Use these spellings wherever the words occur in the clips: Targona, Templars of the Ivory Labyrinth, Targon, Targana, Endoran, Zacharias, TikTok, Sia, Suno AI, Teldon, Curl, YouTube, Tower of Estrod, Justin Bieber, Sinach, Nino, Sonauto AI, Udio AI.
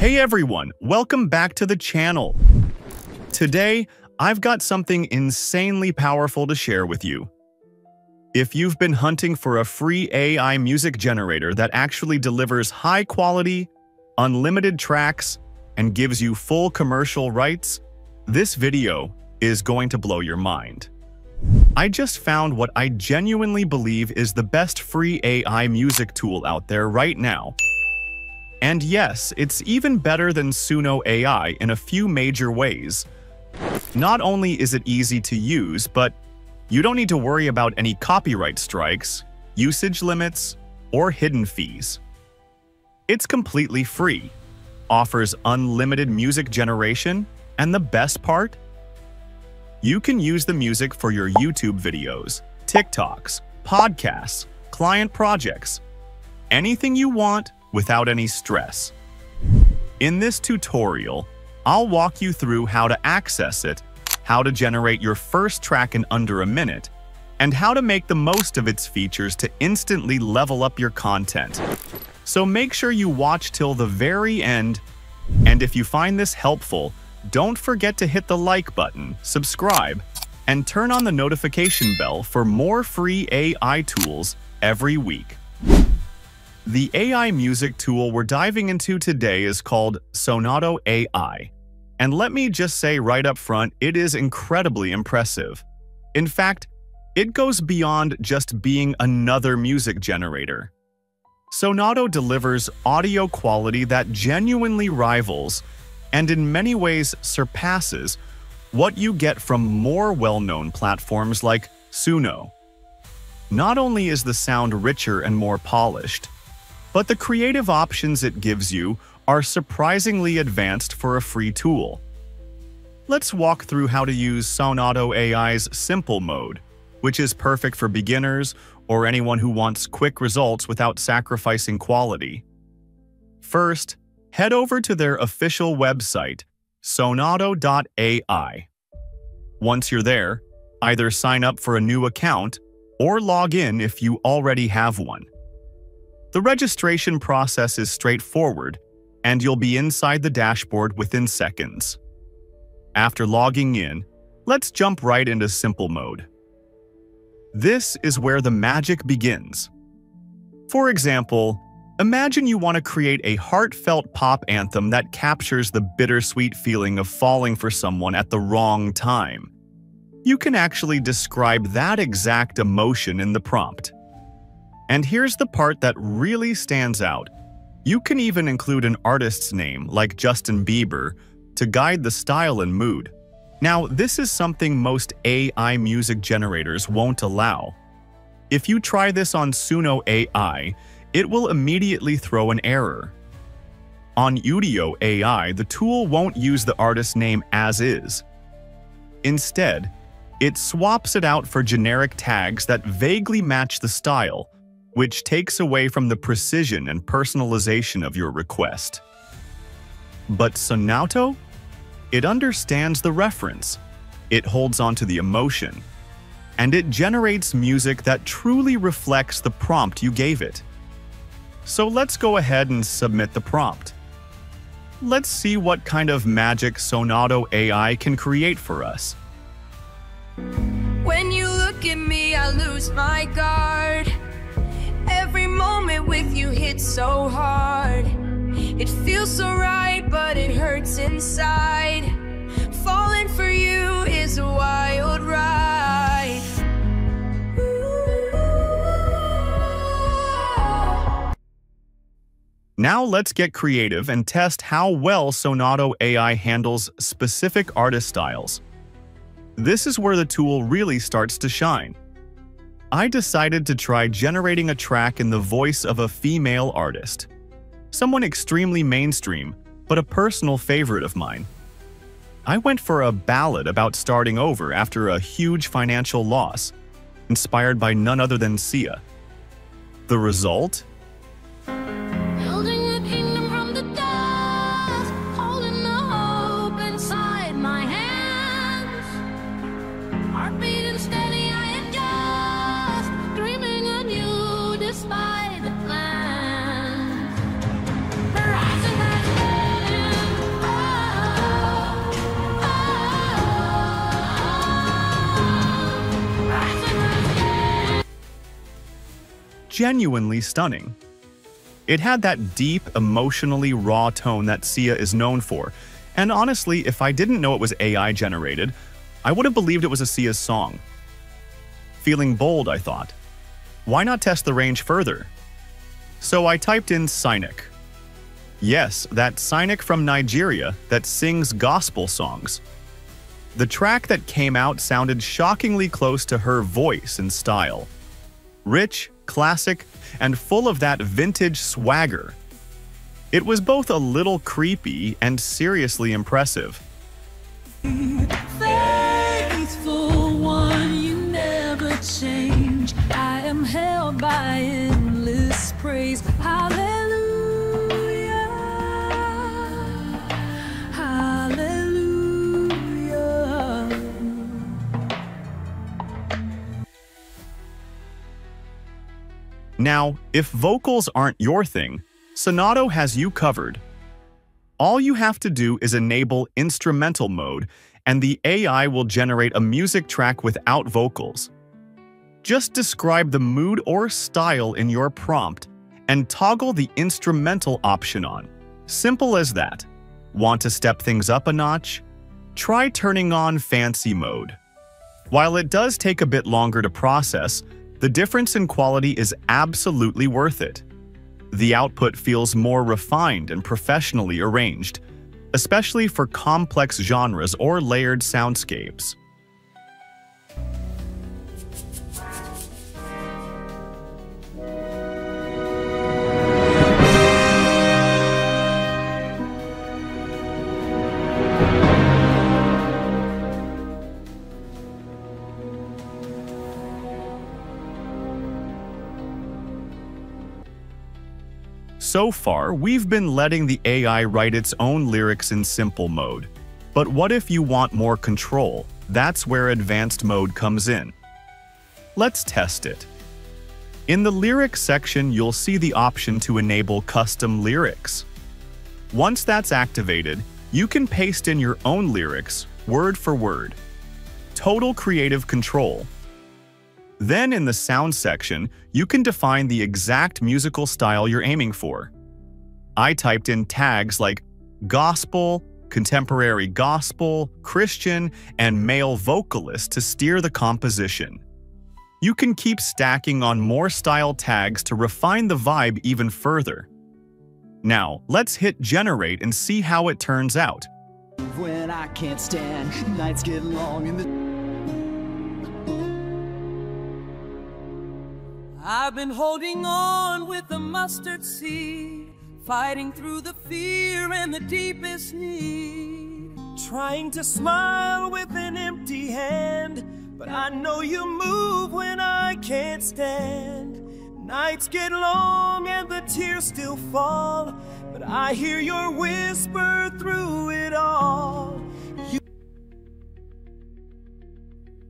Hey everyone, welcome back to the channel. Today, I've got something insanely powerful to share with you. If you've been hunting for a free AI music generator that actually delivers high quality, unlimited tracks, and gives you full commercial rights, this video is going to blow your mind. I just found what I genuinely believe is the best free AI music tool out there right now. And yes, it's even better than Suno AI in a few major ways. Not only is it easy to use, but you don't need to worry about any copyright strikes, usage limits, or hidden fees. It's completely free, offers unlimited music generation, and the best part? You can use the music for your YouTube videos, TikToks, podcasts, client projects, anything you want without any stress. In this tutorial, I'll walk you through how to access it, how to generate your first track in under a minute, and how to make the most of its features to instantly level up your content. So make sure you watch till the very end, and if you find this helpful, don't forget to hit the like button, subscribe, and turn on the notification bell for more free AI tools every week. The AI music tool we're diving into today is called Sonauto AI. And let me just say right up front, it is incredibly impressive. In fact, it goes beyond just being another music generator. Sonauto delivers audio quality that genuinely rivals and in many ways surpasses what you get from more well-known platforms like Suno. Not only is the sound richer and more polished, but the creative options it gives you are surprisingly advanced for a free tool. Let's walk through how to use Sonauto AI's Simple Mode, which is perfect for beginners or anyone who wants quick results without sacrificing quality. First, head over to their official website, Sonauto AI. Once you're there, either sign up for a new account or log in if you already have one. The registration process is straightforward, and you'll be inside the dashboard within seconds. After logging in, let's jump right into Simple Mode. This is where the magic begins. For example, imagine you want to create a heartfelt pop anthem that captures the bittersweet feeling of falling for someone at the wrong time. You can actually describe that exact emotion in the prompt. And here's the part that really stands out. You can even include an artist's name, like Justin Bieber, to guide the style and mood. Now, this is something most AI music generators won't allow. If you try this on Suno AI, it will immediately throw an error. On Udio AI, the tool won't use the artist's name as is. Instead, it swaps it out for generic tags that vaguely match the style, which takes away from the precision and personalization of your request. But Sonauto? It understands the reference, it holds onto the emotion, and it generates music that truly reflects the prompt you gave it. So let's go ahead and submit the prompt. Let's see what kind of magic Sonauto AI can create for us. When you look at me, I lose my guard. Every moment with you hits so hard. It feels so right, but it hurts inside. Falling for you is a wild ride. Now let's get creative and test how well Sonauto AI handles specific artist styles. This is where the tool really starts to shine. I decided to try generating a track in the voice of a female artist, someone extremely mainstream, but a personal favorite of mine. I went for a ballad about starting over after a huge financial loss, inspired by none other than Sia. The result? genuinely stunning. It had that deep, emotionally raw tone that Sia is known for, and honestly, if I didn't know it was AI-generated, I would have believed it was a Sia song. Feeling bold, I thought. Why not test the range further? So I typed in Sinach. Yes, that Sinach from Nigeria that sings gospel songs. The track that came out sounded shockingly close to her voice and style. Rich, classic, and full of that vintage swagger. It was both a little creepy and seriously impressive. Faithful one, you never change. I am held by endless praise. Hallelujah. Hallelujah. Now, if vocals aren't your thing, Sonauto has you covered. All you have to do is enable instrumental mode, and the AI will generate a music track without vocals. Just describe the mood or style in your prompt and toggle the instrumental option on. Simple as that. Want to step things up a notch? Try turning on fancy mode. While it does take a bit longer to process, the difference in quality is absolutely worth it. The output feels more refined and professionally arranged, especially for complex genres or layered soundscapes. So far, we've been letting the AI write its own lyrics in simple mode. But what if you want more control? That's where advanced mode comes in. Let's test it. In the lyrics section, you'll see the option to enable custom lyrics. Once that's activated, you can paste in your own lyrics, word for word. Total creative control. Then in the sound section, you can define the exact musical style you're aiming for. I typed in tags like gospel, contemporary gospel, Christian, and male vocalist to steer the composition. You can keep stacking on more style tags to refine the vibe even further. Now, let's hit generate and see how it turns out. When I can't stand, nights get long in the I've been holding on with the mustard seed, fighting through the fear and the deepest need, trying to smile with an empty hand, but I know you move when I can't stand. Nights get long and the tears still fall, but I hear your whisper through it all.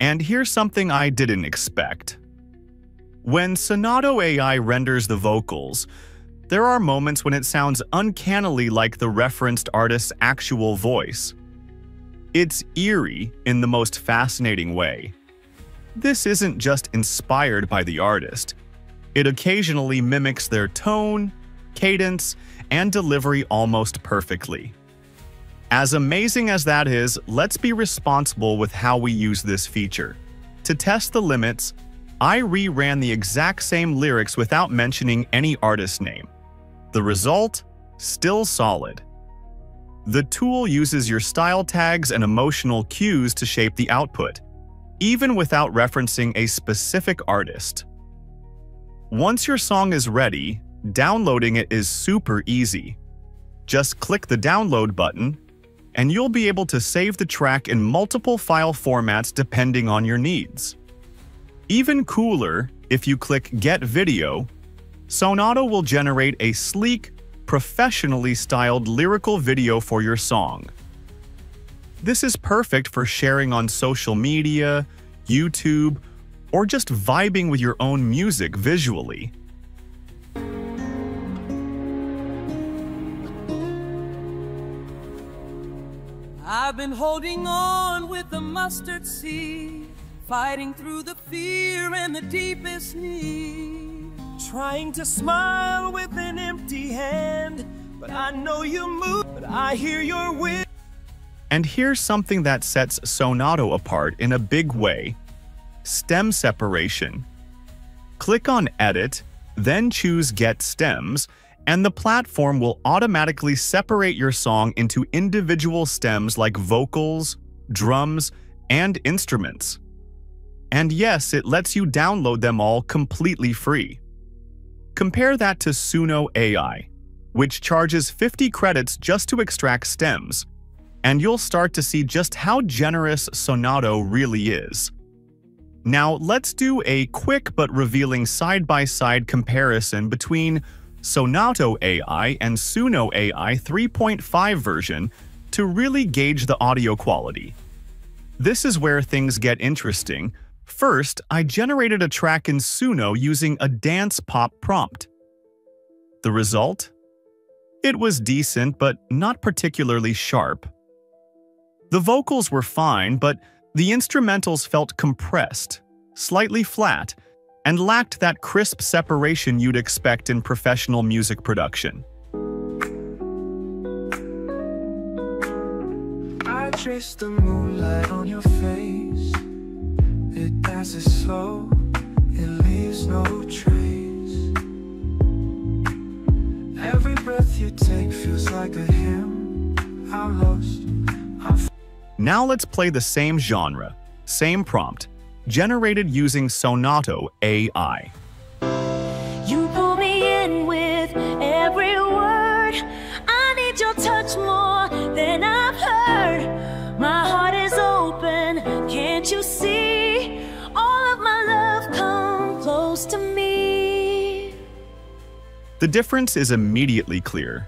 And here's something I didn't expect. When Sonauto AI renders the vocals, there are moments when it sounds uncannily like the referenced artist's actual voice. It's eerie in the most fascinating way. This isn't just inspired by the artist. It occasionally mimics their tone, cadence, and delivery almost perfectly. As amazing as that is, let's be responsible with how we use this feature. To test the limits, I reran the exact same lyrics without mentioning any artist name. The result? Still solid. The tool uses your style tags and emotional cues to shape the output, even without referencing a specific artist. Once your song is ready, downloading it is super easy. Just click the download button, and you'll be able to save the track in multiple file formats depending on your needs. Even cooler, if you click Get Video, Sonauto will generate a sleek, professionally styled lyrical video for your song. This is perfect for sharing on social media, YouTube, or just vibing with your own music visually. I've been holding on with the mustard seed, fighting through the fear and the deepest need, trying to smile with an empty hand, but I know you move, but I hear your wind. And here's something that sets Sonauto apart in a big way: stem separation. Click on Edit, then choose Get Stems, and the platform will automatically separate your song into individual stems like vocals, drums, and instruments. And yes, it lets you download them all completely free. Compare that to Suno AI, which charges 50 credits just to extract stems, and you'll start to see just how generous Sonauto really is. Now, let's do a quick but revealing side-by-side comparison between Sonauto AI and Suno AI 3.5 version to really gauge the audio quality. This is where things get interesting. First, I generated a track in Suno using a dance pop prompt. The result? It was decent, but not particularly sharp. The vocals were fine, but the instrumentals felt compressed, slightly flat, and lacked that crisp separation you'd expect in professional music production. I traced the moonlight on your face. It passes slow, it leaves no trace. Every breath you take feels like a hymn. I'm lost. Now let's play the same genre, same prompt, generated using Sonauto AI. You pull me in with every word. I need your touch more than I've heard. My heart is open, can't you see? To me. The difference is immediately clear.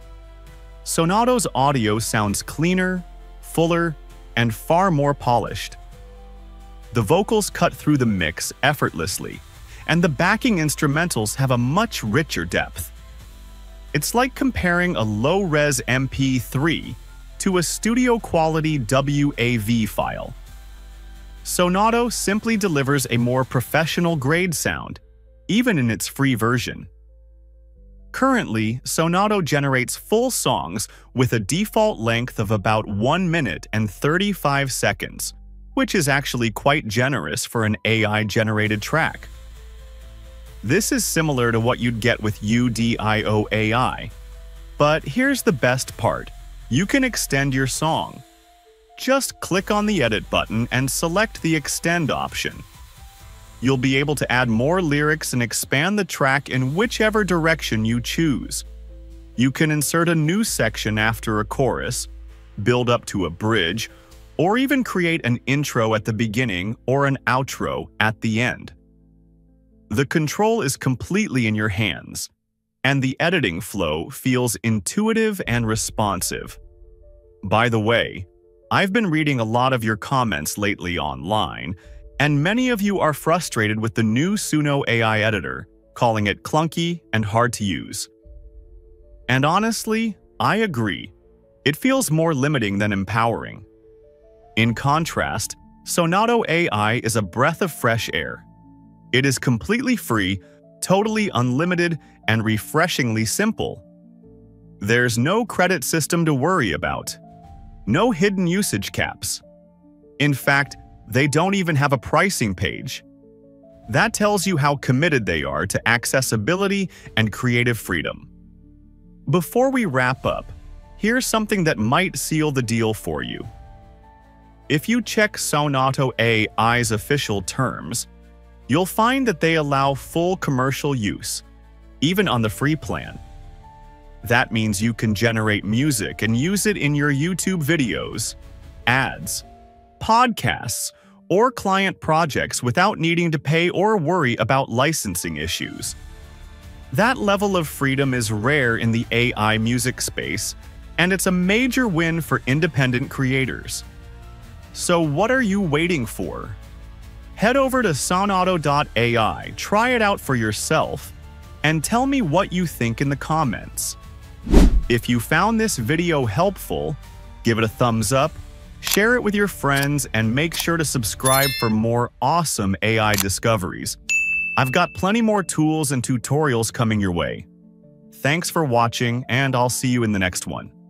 Sonauto's audio sounds cleaner, fuller, and far more polished. The vocals cut through the mix effortlessly, and the backing instrumentals have a much richer depth. It's like comparing a low-res MP3 to a studio-quality WAV file. Sonauto simply delivers a more professional-grade sound, even in its free version. Currently, Sonauto generates full songs with a default length of about 1 minute and 35 seconds, which is actually quite generous for an AI-generated track. This is similar to what you'd get with Udio AI. But here's the best part. You can extend your song. Just click on the Edit button and select the Extend option. You'll be able to add more lyrics and expand the track in whichever direction you choose. You can insert a new section after a chorus, build up to a bridge, or even create an intro at the beginning or an outro at the end. The control is completely in your hands, and the editing flow feels intuitive and responsive. By the way, I've been reading a lot of your comments lately online, and many of you are frustrated with the new Suno AI editor, calling it clunky and hard to use. And honestly, I agree. It feels more limiting than empowering. In contrast, Sonauto AI is a breath of fresh air. It is completely free, totally unlimited, and refreshingly simple. There's no credit system to worry about. No hidden usage caps. In fact, they don't even have a pricing page. That tells you how committed they are to accessibility and creative freedom. Before we wrap up, here's something that might seal the deal for you. If you check Sonauto AI's official terms, you'll find that they allow full commercial use, even on the free plan. That means you can generate music and use it in your YouTube videos, ads, podcasts, or client projects without needing to pay or worry about licensing issues. That level of freedom is rare in the AI music space, and it's a major win for independent creators. So what are you waiting for? Head over to Sonauto.ai, try it out for yourself, and tell me what you think in the comments. If you found this video helpful, give it a thumbs up, share it with your friends, and make sure to subscribe for more awesome AI discoveries. I've got plenty more tools and tutorials coming your way. Thanks for watching, and I'll see you in the next one.